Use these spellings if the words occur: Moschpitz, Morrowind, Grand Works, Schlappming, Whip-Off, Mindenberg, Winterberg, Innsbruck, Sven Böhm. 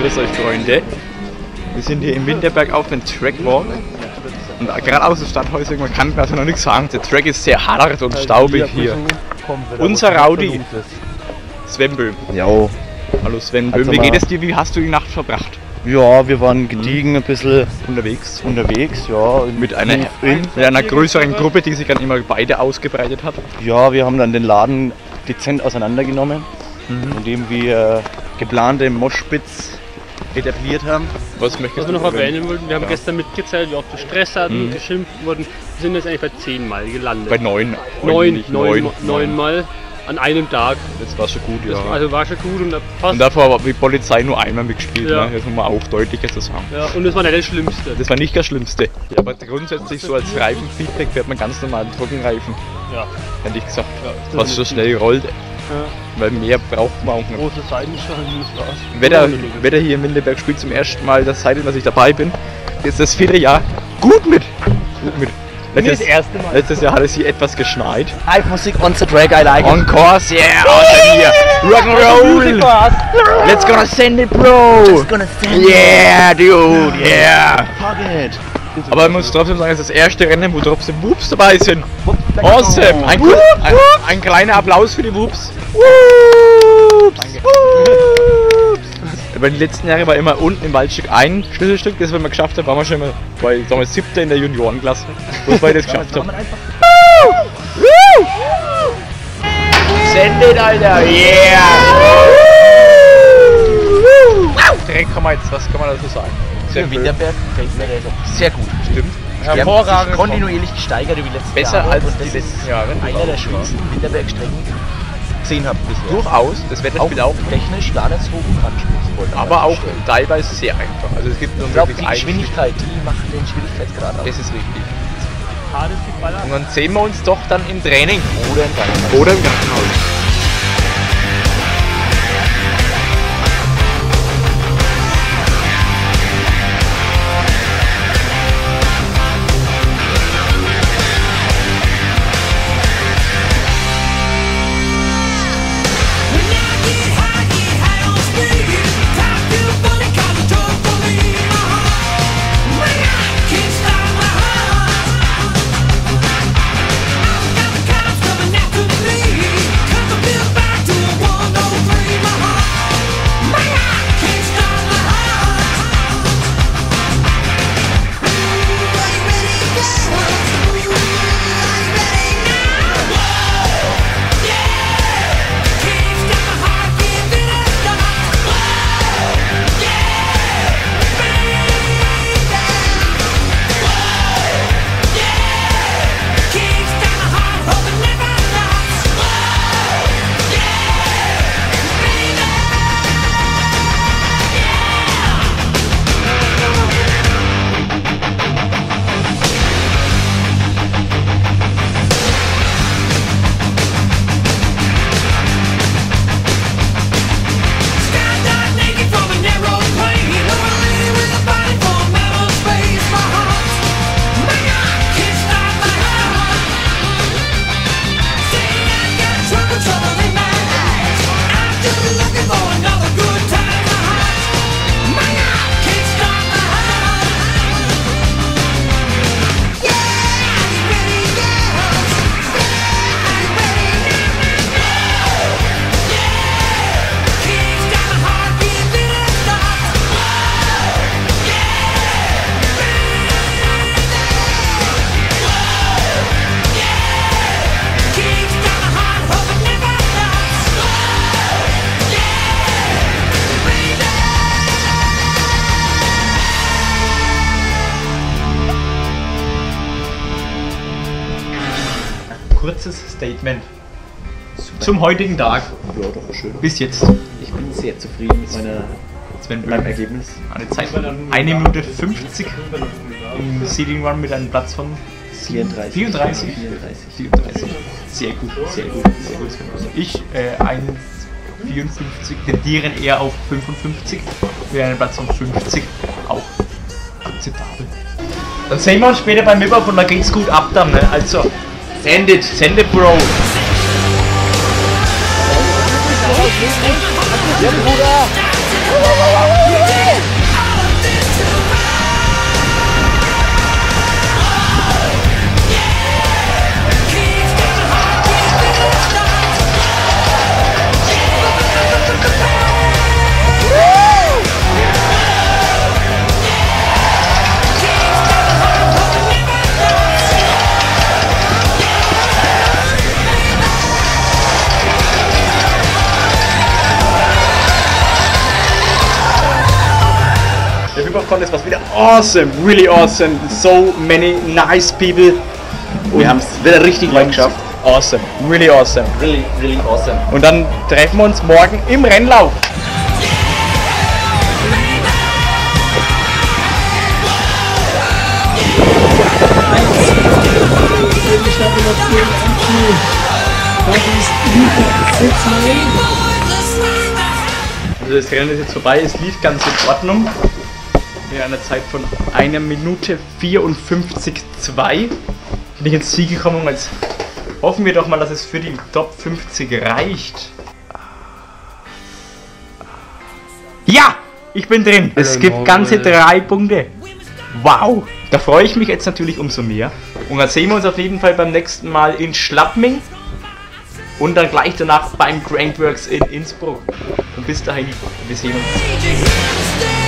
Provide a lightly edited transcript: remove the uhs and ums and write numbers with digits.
Grüß euch Freunde. Wir sind hier in Winterberg auf dem Trackwalk. Und gerade aus den Stadthäusern, man kann quasi noch nichts sagen. Der Track ist sehr hart und staubig hier. Unser Rowdy, Sven Böhm. Ja. Hallo Sven Böhm, wie geht es dir? Wie hast du die Nacht verbracht? Ja, wir waren gediegen ein bisschen unterwegs, ja. Mit einer größeren Gruppe, die sich dann immer weiter ausgebreitet hat. Ja, wir haben dann den Laden dezent auseinandergenommen, indem wir geplante Moschpitz etabliert haben. Was wir noch erwähnen wollten, wir haben gestern mitgezählt, wie oft wir Stress hatten, geschimpft wurden. Wir sind jetzt eigentlich bei 10 Mal gelandet. Bei 9 Mal. An einem Tag. Das war schon gut, ja. Also war schon gut und da passt. Und davor war die Polizei nur einmal mitgespielt, ja. Ne? Das muss man auch deutlicher zu sagen. Ja, und das war nicht das Schlimmste. Das war nicht das Schlimmste. Ja, aber grundsätzlich so als Reifenfeedback fährt man ganz normal einen Trockenreifen. Ja. Hätte ich gesagt. Ja, was so schnell rollt. Ja. Weil mehr braucht man auch nicht. Große Seitenschalen, das war's. Wetter hier in Mindenberg spielt zum ersten Mal das Seidel, dass ich dabei bin. Jetzt das 4. Jahr. Gut mit! Gut mit. Letztes Jahr hat es hier etwas geschneit. Live-Musik on the track, I like it. On course, yeah, außer hier. Rock'n'Roll. Let's gonna send it, bro. Just gonna send it. Yeah, dude, yeah. Fuck it. Aber man muss trotzdem sagen, es ist das erste Rennen, wo trotzdem Whoops dabei sind. Awesome. Ein kleiner Applaus für die Whoops. Whoops. Über die letzten Jahre war immer unten im Waldstück ein Schlüsselstück, das wenn wir geschafft haben, waren wir schon mal bei 7. in der Juniorenklasse, wo wir das geschafft haben. Sendet, Alter! Yeah! Direkt kann man jetzt, was kann man dazu sagen? Für Winterberg gefällt mir der so. Sehr gut. Stimmt. Hervorragend. Kontinuierlich gesteigert über die letzten Jahre. Besser als die letzten Jahre. Einer der schönsten Winterberg-Strecken gesehen habe. Durchaus, das Wetter spielt auch technisch gar nicht so unanspruchsvoll. Aber auch teilweise sehr einfach. Also es gibt nur wirklich eine Geschwindigkeit, die macht den Schwierigkeitsgrad aus. Das ist richtig. Und dann sehen wir uns doch dann im Training. Oder im Krankenhaus. Kurzes Statement zum heutigen Tag. Bis jetzt. Ich bin sehr zufrieden mit meinem Ergebnis. Eine Zeit von 1 Minute 50 im Seeding Run mit einem Platz von 34. Sehr gut, sehr gut, sehr gut. Ich 1,54 tendieren eher auf 55. Mit einem Platz von 50 auch akzeptabel. Dann sehen wir uns später beim Whip-Off und da ging's gut ab dann. Ne? Also Send it, bro! Hypercontest, was wieder awesome, really awesome, so many nice people. Und wir haben es wieder richtig weit geschafft. Awesome, really awesome. Really, really awesome. Und dann treffen wir uns morgen im Rennlauf. Also das Rennen ist jetzt vorbei, es lief ganz in Ordnung. Mit einer Zeit von 1 Minute 54,2 bin ich ins Ziel gekommen. Jetzt hoffen wir doch mal, dass es für die Top 50 reicht. Ja, ich bin drin. Es gibt ganze 3 Punkte. Wow, da freue ich mich jetzt natürlich umso mehr. Und dann sehen wir uns auf jeden Fall beim nächsten Mal in Schlappming und dann gleich danach beim Grand Works in Innsbruck. Und bis dahin, wir sehen uns.